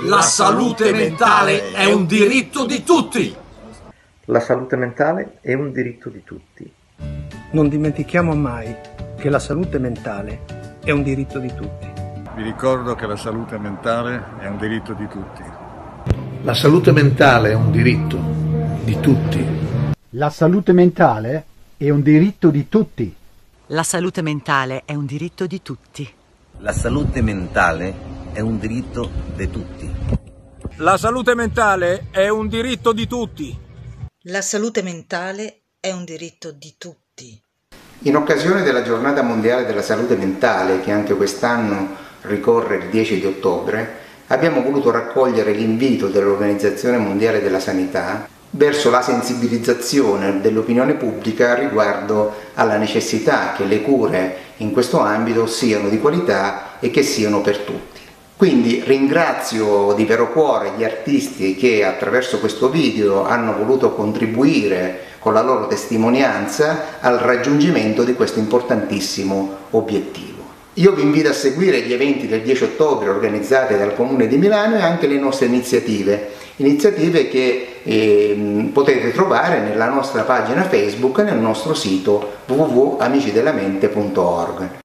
La salute mentale è un diritto di tutti! La salute mentale è un diritto di tutti. Non dimentichiamo mai che la salute mentale è un diritto di tutti. Vi ricordo che la salute mentale è un diritto di tutti. La salute mentale è un diritto di tutti. La salute mentale è un diritto di tutti. La salute mentale è un diritto di tutti. La salute mentale è un diritto di tutti. La salute mentale è un diritto di tutti. La salute mentale è un diritto di tutti. In occasione della Giornata Mondiale della Salute Mentale, che anche quest'anno ricorre il 10 di ottobre, abbiamo voluto raccogliere l'invito dell'Organizzazione Mondiale della Sanità verso la sensibilizzazione dell'opinione pubblica riguardo alla necessità che le cure in questo ambito siano di qualità e che siano per tutti. Quindi ringrazio di vero cuore gli artisti che attraverso questo video hanno voluto contribuire con la loro testimonianza al raggiungimento di questo importantissimo obiettivo. Io vi invito a seguire gli eventi del 10 ottobre organizzati dal Comune di Milano e anche le nostre iniziative che potete trovare nella nostra pagina Facebook e nel nostro sito www.amicidellamente.org.